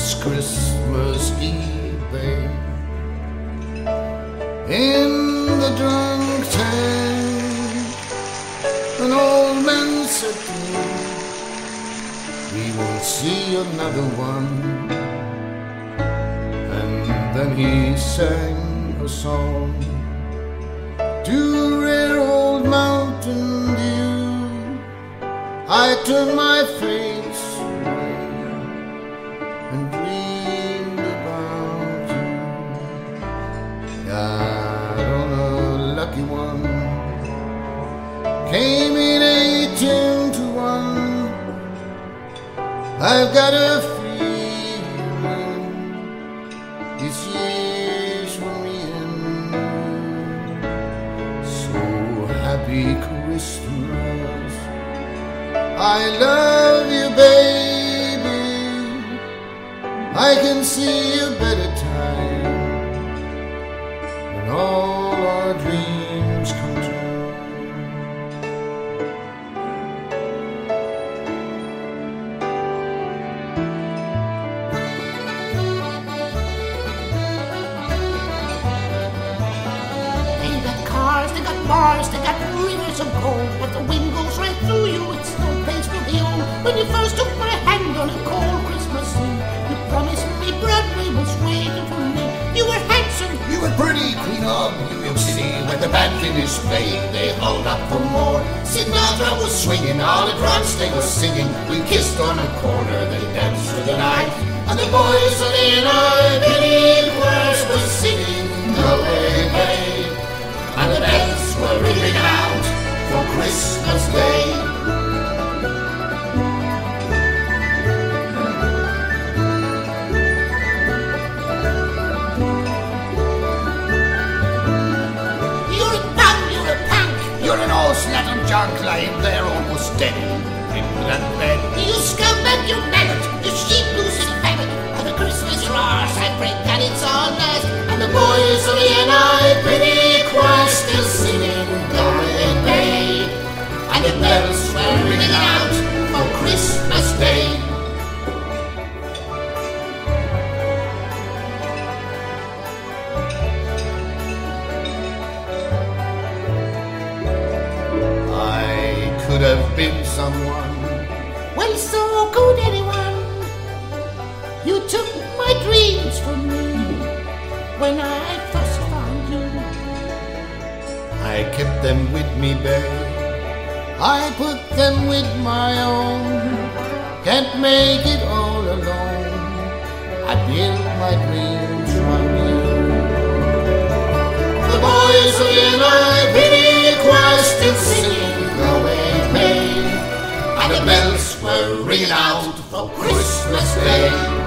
It's Christmas Eve, babe, in the drunk tank. An old man said to me, "We won't see another one." And then he sang a song to rare old Mountain Dew. I turned my face away and dreamed about you. God, on a lucky one, came in 18 to 1. I've got a feeling this year's for me and you. So happy Christmas, I love you, baby. I can see a better time when all our dreams come true. They got cars, they got bars, they got rivers of gold, but the wind goes right through you. It's no place for the old. When you first took my hand on a cold Christmas Eve, promised me Broadway was waiting for me. You were handsome, you were pretty. Queen of New York City, when the band finished playing, they hauled up for more. Sinatra was swinging, all the drums they were singing. We kissed on a corner, they danced through the night, and the boys of the United States Chorus were singing away, babe. And the bells were ringing out for Christmas Day. Slat and junk lying there almost dead in that bed. You scumbag, you maggot, you sheep-losing faggot. On the Christmas roars, I pray that it's all nice. And the boys of the NIPD choir still singing Glory Bay. And the bells were ringing out for Christmas Day. Could have been someone, well, so could anyone. You took my dreams from me when I first found you. I kept them with me, babe. I put them with my own. Can't make it all alone. I built my dreams from you. The boys of the NIPD choir still singing away. And the bells were ringing out for Christmas Day.